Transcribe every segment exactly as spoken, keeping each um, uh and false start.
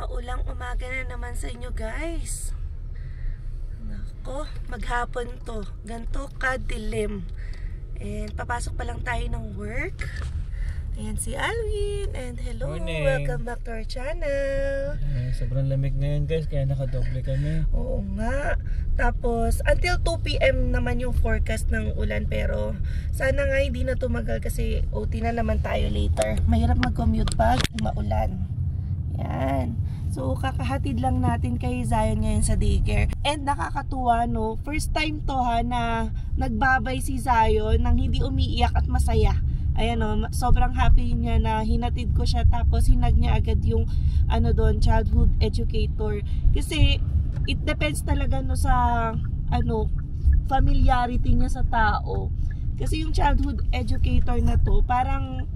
Maulang umaga na naman sa inyo, guys. Nako, maghapon to. Ganto kadilim. And papasok pa lang tayo ng work. Ayan si Alwin. And hello, morning. Welcome back to our channel. Ay, sobrang lamig ngayon, guys. Kaya nakadoble kami. Oo nga. Tapos, until two p m naman yung forecast ng ulan. Pero, sana nga hindi na tumagal kasi O T na naman tayo later. Mahirap mag-commute pag maulan. Yan. So, kakahatid lang natin kay Zion ngayon sa daycare. And nakakatuwa, no? First time to, ha, na nagbabay si Zion nang hindi umiiyak at masaya. Ayan, no? Sobrang happy niya na hinatid ko siya. Tapos, hinag niya agad yung, ano doon, childhood educator. Kasi, it depends talaga, no, sa, ano, familiarity niya sa tao. Kasi yung childhood educator na to, parang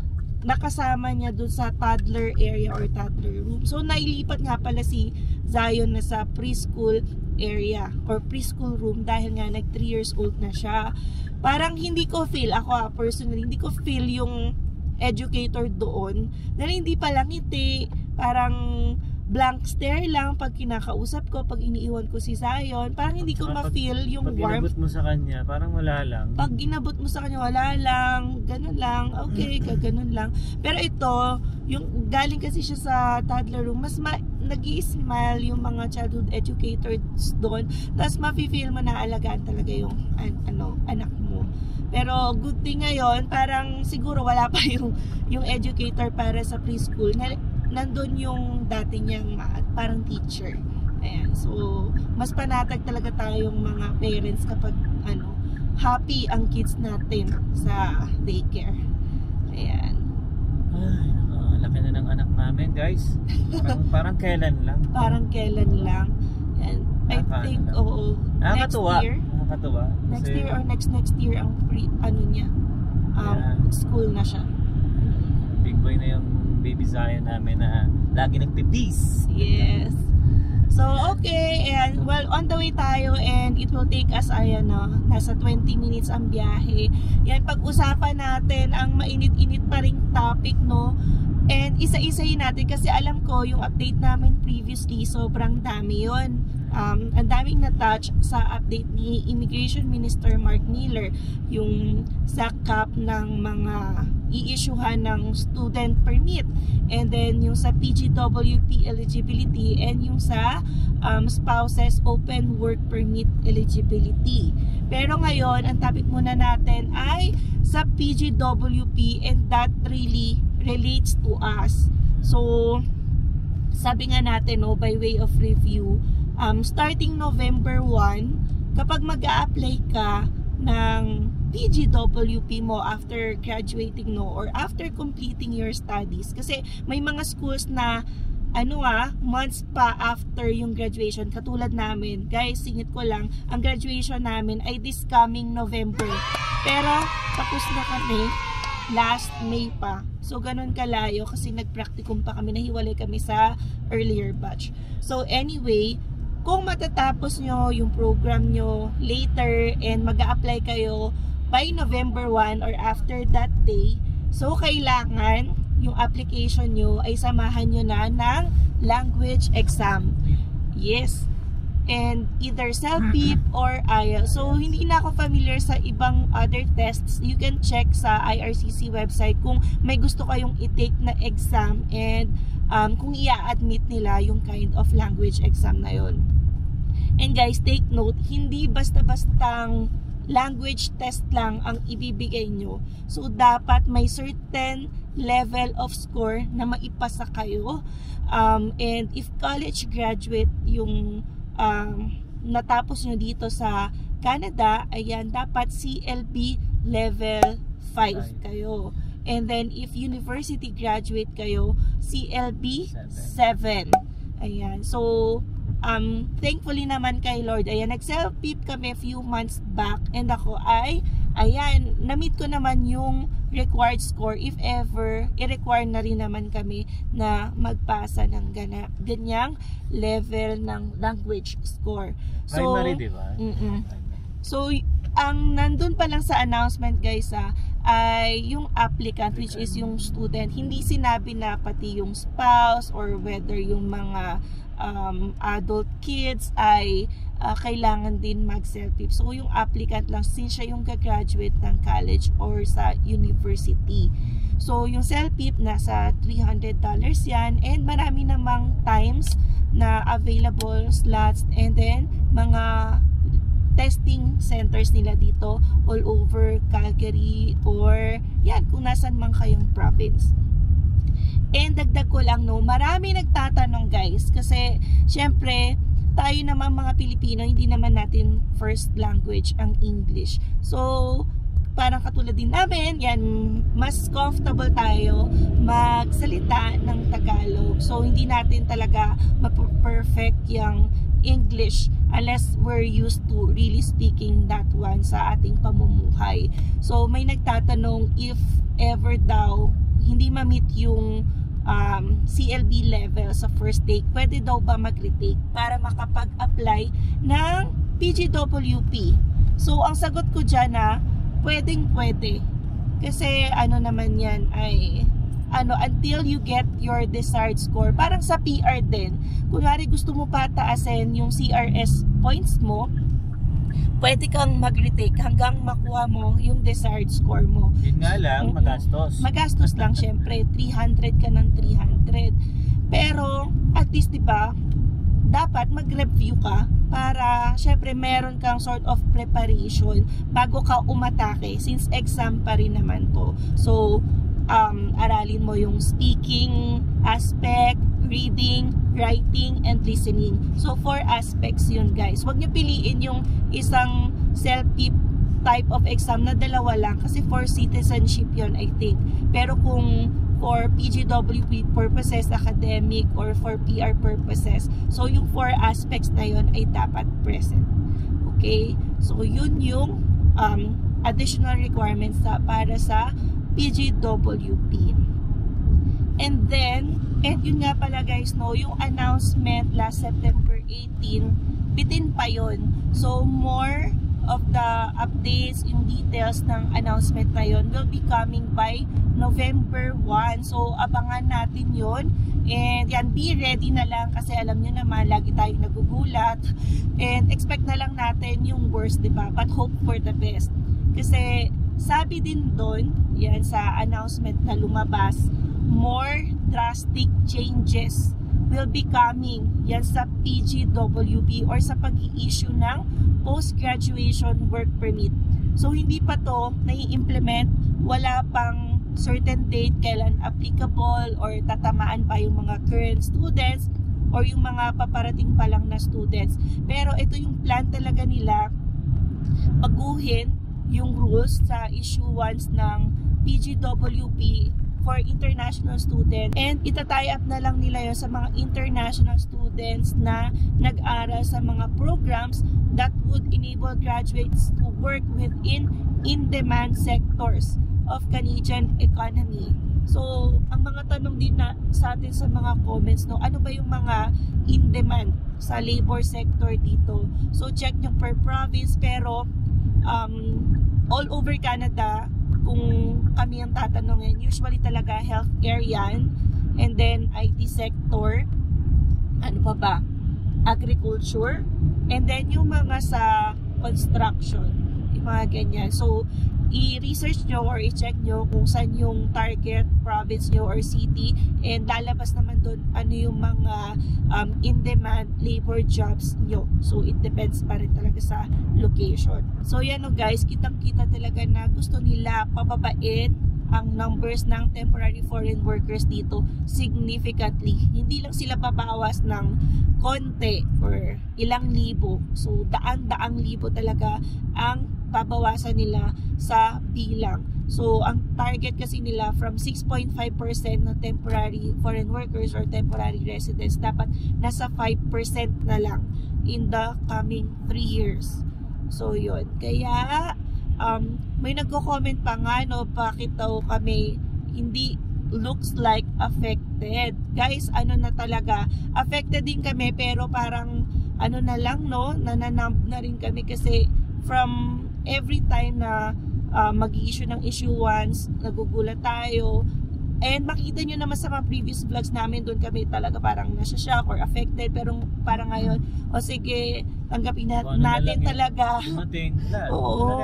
nakasama niya doon sa toddler area or toddler room. So, nailipat nga pala si Zion na sa preschool area or preschool room dahil nga nag three years old na siya. Parang hindi ko feel, ako personally, hindi ko feel yung educator doon. Dahil hindi pala ngiti, parang blank stare lang pag kinakausap ko, pag iniiwan ko si Zion. Parang hindi ko ma-feel yung warmth. Pag inabot mo sa kanya, parang wala lang. Pag inabot mo sa kanya, wala lang. Ganun lang. Okay, ganun lang. Pero ito, yung galing kasi siya sa toddler room, mas nag-i-smile yung mga childhood educators doon. Tapos ma-feel mo na alagaan talaga yung an ano, anak mo. Pero good thing ngayon, parang siguro wala pa yung, yung educator para sa preschool. Nandun yung dati niyang parang teacher. Ayan. So, mas panatag talaga tayong mga parents kapag ano, happy ang kids natin sa daycare. Ayan. Ay, uh, laki na ng anak namin, guys. Parang, parang kailan lang. Parang kailan lang. Ayan. I Naka, think, ano oo. Nakakatuwa. Next year. Nakakatuwa. Next year or next next year ang pre, ano niya. Um, yeah. School na siya. Big boy na yung baby Zion namin na lagi nagpipis. Yes. So, okay. And, well, on the way tayo and it will take us, ayan, no, nasa twenty minutes ang biyahe. Yan, pag-usapan natin ang mainit-init pa ring topic, no? And isa-isahin natin kasi alam ko yung update namin previously, sobrang dami yun. Um, ang daming na-touch sa update ni Immigration Minister Mark Miller, yung sakap ng mga i-issuehan ng student permit, and then yung sa P G W P eligibility, and yung sa um, spouses open work permit eligibility. Pero ngayon, ang topic muna natin ay sa P G W P, and that really relates to us. So, sabi nga natin, no, by way of review, um, starting November first, kapag mag-a-apply ka ng P G W P mo after graduating, no, or after completing your studies. Kasi may mga schools na ano ah, months pa after yung graduation. Katulad namin, guys, singit ko lang, ang graduation namin ay this coming November. Pero tapos na kami last May pa. So ganun kalayo kasi nagpraktikum pa kami, nahiwalay kami sa earlier batch. So anyway, kung matatapos nyo yung program nyo later and mag-a-apply kayo by November first or after that day, so kailangan yung application nyo ay samahan nyo na ng language exam. Yes. And either CELPIP or I E L T S. So hindi na ako familiar sa ibang other tests. You can check sa I R C C website kung may gusto kayong i-take na exam and Um, kung i-admit nila yung kind of language exam na yun. And guys, take note, hindi basta-bastang language test lang ang ibibigay nyo. So, dapat may certain level of score na maipasa kayo. Um, and if college graduate yung um, natapos nyo dito sa Canada, ayan, dapat C L B level five kayo. And then, if university graduate kayo, C L B seven. Ayan. So, um, thankfully naman kay Lord. Ayan, nag-self-peep kami few months back. And ako ay, ayan, na-meet ko naman yung required score. If ever, i-require na rin naman kami na magpasa ng gana, ganyang level ng language score. So, primary, di ba? Mm-mm. So, ang nandun pa lang sa announcement, guys, ah, ay yung applicant, which is yung student. Hindi sinabi na pati yung spouse or whether yung mga um, adult kids ay uh, kailangan din mag-CELPIP. So yung applicant lang, since siya yung gagraduate ng college or sa university. So yung CELPIP nasa three hundred dollars yan, and marami namang times na available slots, and then mga testing centers nila dito all over Calgary or yan, kung nasan man kayong province. And dagdag ko lang, no, marami nagtatanong guys, kasi syempre tayo naman mga Pilipino, hindi naman natin first language ang English. So parang katulad din namin, yan, mas comfortable tayo magsalita ng Tagalog. So hindi natin talaga ma-perfect yung English unless we're used to really speaking that one sa ating pamumuhay. So may nagtatanong if ever daw hindi ma-meet yung um, C L B level sa first take, pwede daw ba mag-retake para makapag-apply ng P G W P? So ang sagot ko dyan na pwedeng pwede, kasi ano naman yan ay ano, until you get your desired score. Parang sa P R din, kunwari gusto mo pataasin yung C R S points mo, pwede kang mag-retake hanggang makuha mo yung desired score mo. Yun nga lang, magastos. Magastos lang, syempre. three hundred ka ng three hundred. Pero, at least, di ba, dapat mag-review ka para, syempre, meron kang sort of preparation bago ka umatake, since exam pa rin naman to. So, Um, aralin mo yung speaking aspect, reading, writing, and listening. So, four aspects yun, guys. Huwag nyo piliin yung isang CELPIP type of exam na dalawa lang, kasi for citizenship yun, I think. Pero kung for P G W P purposes, academic, or for P R purposes, so yung four aspects na yun ay dapat present. Okay? So, yun yung um, additional requirements na para sa P G W P. And then, and yun nga pala guys, no, yung announcement last September eighteenth, bitin pa yun. So, more of the updates, yung details ng announcement na yun will be coming by November first. So, abangan natin yun. And yan, be ready na lang, kasi alam nyo naman, lagi tayong nagugulat. And expect na lang natin yung worst, diba? But hope for the best. Kasi, sabi din doon, yan sa announcement na lumabas, more drastic changes will be coming yan sa P G W P or sa pag-i-issue ng Post-Graduation Work Permit. So, hindi pa to nai-implement, wala pang certain date kailan applicable, or tatamaan pa yung mga current students or yung mga paparating pa lang na students. Pero ito yung plan talaga nila, baguhin yung rules sa issuance ng P G W P for international students, and itatie up na lang nila yun sa mga international students na nag-aral sa mga programs that would enable graduates to work within in-demand sectors of Canadian economy. So, ang mga tanong din na sa atin sa mga comments, no, ano ba yung mga in-demand sa labor sector dito? So, check nyo per province, pero Um, all over Canada, kung kami ang tatanungin, usually talaga healthcare yan, and then I T sector, ano pa ba, agriculture, and then yung mga sa construction, yung mga ganyan. So, i-research nyo or i-check nyo kung saan yung target province nyo or city, and lalabas naman doon ano yung mga um, in-demand labor jobs nyo. So, it depends pa rin talaga sa location. So, yan o guys, kitang-kita talaga na gusto nila pababain ang numbers ng temporary foreign workers dito significantly. Hindi lang sila babawas ng konti or ilang libo. So, daan-daang libo talaga ang pabawasan nila sa bilang. So, ang target kasi nila from six point five percent na temporary foreign workers or temporary residents, dapat nasa five percent na lang in the coming three years. So, yun. Kaya, um, may nagko-comment pa nga, no, bakit daw kami hindi looks like affected. Guys, ano na talaga, affected din kami, pero parang, ano na lang, no, nananumb na rin kami, kasi from every time na uh, mag-i-issue ng issuance, nagugulat tayo. And makikita nyo naman sa mga previous vlogs namin, doon kami talaga parang nasya-shock or affected. Pero parang ngayon, o sige, tanggapin natin, natin talaga. Oo.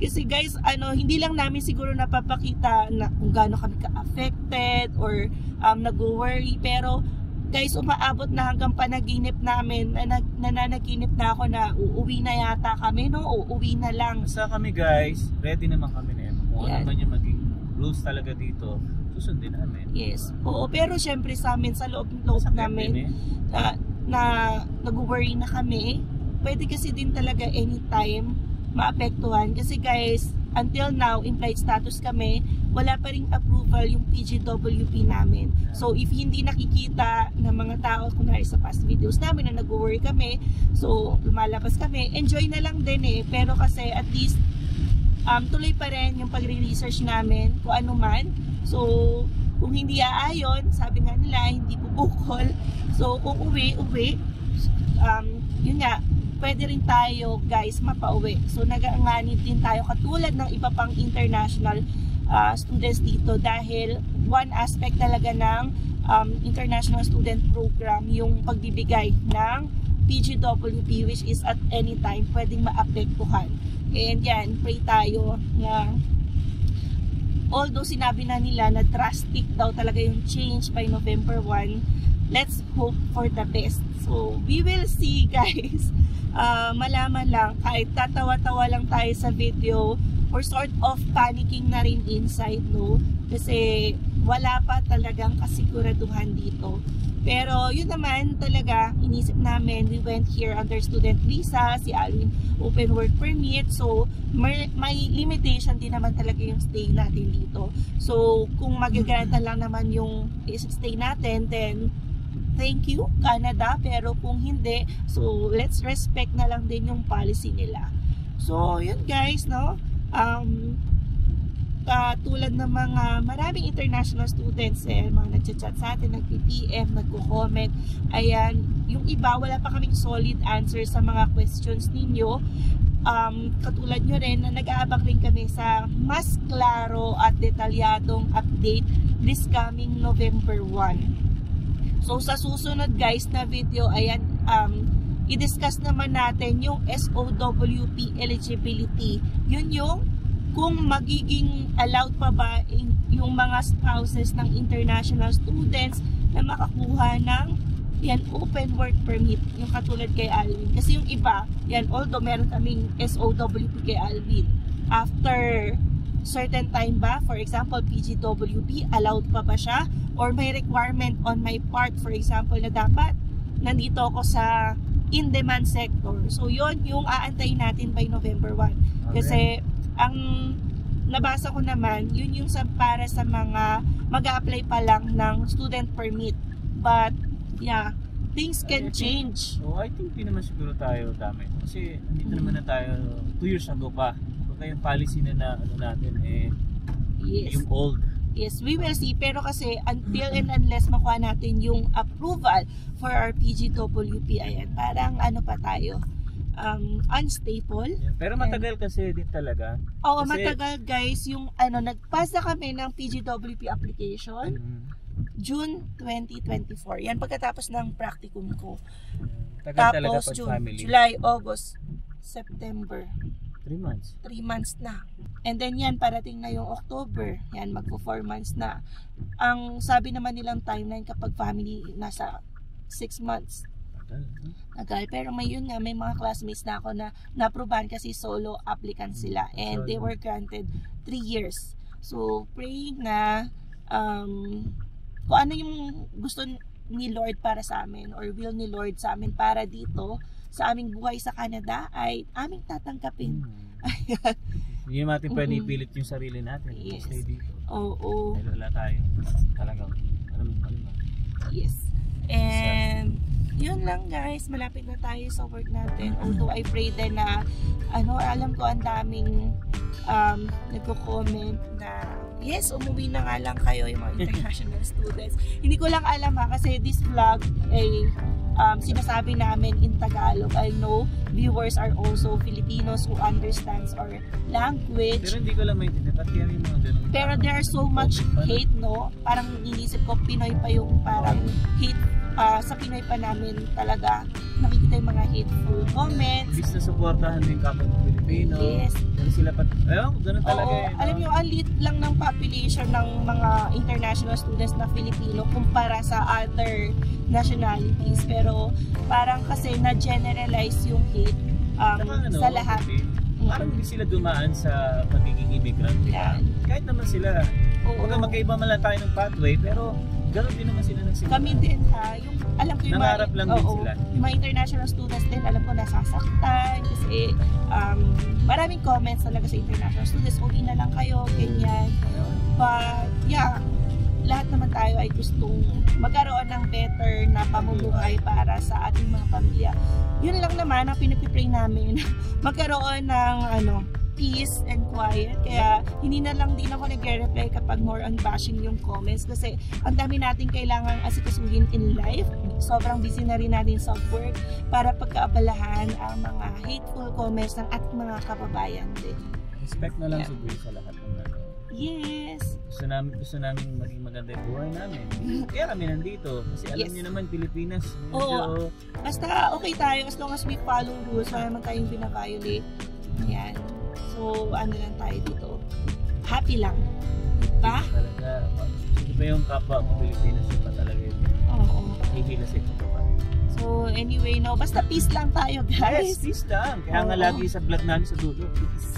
Kasi guys, ano, hindi lang namin siguro napapakita na kung gaano kami ka-affected or um, nag-worry. Pero guys, umaabot na hanggang panaginip namin, na nananaginip na ako na uuwi na yata kami, no? Uuwi na lang. Sa kami guys, ready naman kami na yun. Kung ano man yung maging rules talaga dito, susundin namin. Yes. Oo, pero syempre sa amin, sa loob-loob namin, na, na nag-worry na kami, pwede kasi din talaga anytime maapektuhan. Kasi guys, until now, implied status kami, wala pa rin approval yung P G W P namin. So, if hindi nakikita ng mga tao, kunwari sa past videos namin na nag-worry kami, so, lumalabas kami, enjoy na lang din eh. Pero kasi, at least, um, tuloy pa rin yung pagre-research namin, kung ano man. So, kung hindi aayon, sabi nga nila, hindi bubukol. So, kung uwi, uwi, um, yun nga, pwede rin tayo guys mapauwi. So nag-aanganib din tayo katulad ng iba pang international uh, students dito dahil one aspect talaga ng um, international student program yung pagbibigay ng P G W P which is at any time pwedeng maapektuhan. And yan, pray tayo na although sinabi na nila na drastic daw talaga yung change by November first, let's hope for the best. So we will see guys. Uh, malaman lang, kahit tatawa-tawa lang tayo sa video or sort of panicking na rin inside, no? Kasi wala pa talagang kasiguraduhan dito. Pero yun naman talaga, inisip namin, we went here under student visa, si Alwin open work permit, so may, may limitation din naman talaga yung stay natin dito. So kung magagranta lang naman yung stay natin, then thank you, Canada. Pero kung hindi, so let's respect na lang din yung policy nila. So, yun guys, no? Um, katulad ng mga maraming international students, eh, mga nagchat-chat sa atin, nag-P M, nagko-comment. Ayan, yung iba, wala pa kaming solid answer sa mga questions ninyo. Um, katulad nyo rin, na nag-aabang rin kami sa mas klaro at detalyadong update this coming November first. So, sa susunod guys na video, ayan, um, i-discuss naman natin yung S O W P eligibility. Yun yung kung magiging allowed pa ba yung mga spouses ng international students na makakuha ng yan, open work permit, yung katulad kay Alvin. Kasi yung iba, yan, although meron kaming S O W P kay Alvin, after certain time ba, for example P G W P, allowed pa ba siya or may requirement on my part, for example, na dapat nandito ako sa in-demand sector. So yon yung aantayin natin by November first, kasi ang nabasa ko naman yun yung sa, para sa mga mag-a-apply pa lang ng student permit, but yeah, things can change. So I think di naman siguro tayo dami kasi nandito naman na tayo two years ago pa yung policy na, na ano natin eh, yes. Yung old. Yes, we will see. Pero kasi until and unless makuha natin yung approval for our P G W P, ayan, parang ano pa tayo, um, unstable. Yeah, pero matagal and, kasi din talaga. Oo, kasi, matagal guys. Yung ano, nagpasa kami ng P G W P application, mm-hmm. June twenty twenty-four. Yan, pagkatapos ng practicum ko. Tagal. Tapos talaga June, family. July, August, September. three months. three months na. And then yan, parating na yung October. Yan, magpo four months na. Ang sabi naman nilang timeline kapag family, nasa six months. Tagal. Tagal. Pero may yun nga, may mga classmates na ako na na-proban kasi solo applicant sila. And they were granted three years. So, pray na um, kung ano yung gusto ni Lord para sa amin or will ni Lord sa amin para dito sa aming buhay sa Canada ay aming tatanggapin. Ayan. Hindi naman natin pwede ipilit yung sarili natin. Yes. Stay dito. Oo. Oh, oh. Dahil wala tayong talagang alam mo. Yes. And yun lang guys. Malapit na tayo sa work natin. Although I pray din na ano, alam ko ang daming um, nagko-comment na yes, umuwi na nga lang kayo yung mga international students. Hindi ko lang alam ha, kasi this vlog ay eh, um, sinasabi namin in Tagalog. I know viewers are also Filipinos who understands our language. Pero hindi ko lang maintindihan. Ba't kaya yung mga ganun? Pero there's so much hate, no? Parang inisip ko, Pinoy pa yung parang hate. Uh, sa Pinoy pa namin talaga nakikita yung mga hateful comments. Please na supportahan din kapag Pilipino. Yes. Ganun sila pat... Ayun, ganun talaga. Oo, eh, alam nyo, ang lit lang ng population ng mga international students na Filipino kumpara sa other nationalities. Pero parang kasi na-generalize yung hate um, Saka, ano, sa lahat. Parang hindi sila dumaan sa pagiging immigrant. Yeah. Kahit naman sila. Oo. Huwag magkaiba man lang tayo ng pathway, pero gano'n din naman sila nagsimula. Kami din ha, yung alam ko yung nangarap mga, lang oh, din sila. Yung mga international students din, alam ko nasasaktan kasi um, maraming comments talaga sa international students, uwi na lang kayo, ganyan. But yeah, lahat naman tayo ay gustong magkaroon ng better na pamumuhay para sa ating mga pamilya. Yun lang naman ang pinipipray namin, magkaroon ng ano, peace and quiet. Kaya hindi na lang din ako nagre-reply kapag more on bashing yung comments kasi ang dami natin kailangan asikasuhin in life. Sobrang busy na rin natin sa work para pagkaabalahan ang mga hateful comments ng ating mga kababayan din. Respect na lang yeah. siguro sa lahat ng mga. Yes! Gusto namin, gusto namin maging maganda yung buhay namin. Kaya kami nandito. Kasi alam yes. nyo naman, Pilipinas. Medyo... Oo. Basta okay tayo as long as we follow rules. Wala naman tayong binaviolate. Ayan. So, ano lang tayo dito? Happy lang. Diba? Talaga. Hindi ba yung kapwa ko Pilipinas yung pa talaga yun? Oo. Hihilas ito pa. So, anyway, no. Basta peace lang tayo, guys. Yes, peace lang. Kaya nga lagi sa vlog namin sa dulo.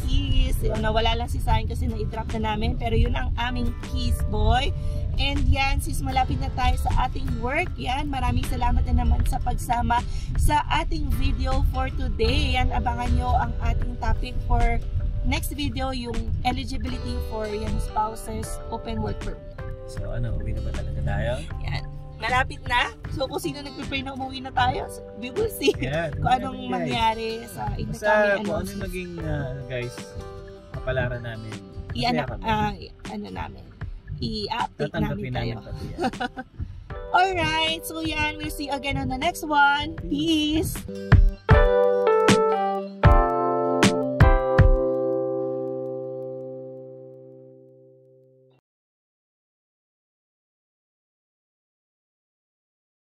Peace. Nawala lang si Zion kasi na-drop na namin. Pero yun ang aming peace, boy. And yan, sis, malapit na tayo sa ating work. Yan, maraming salamat na naman sa pagsama sa ating video for today. Yan, abangan nyo ang ating topic for next video, yung eligibility for yung spouses open work permit. So ano, uwi na ba talaga tayo? Yan, malapit na. So kung sino nagpipray na umuwi na tayo, so we will see yeah, kung anong mangyari sa inyo kami. Kung ano yung maging, uh, guys, kapalaran namin. Iyan, uh, ano namin. I-update namin tayo. Alright, so yan, we'll see you again on the next one. Peace!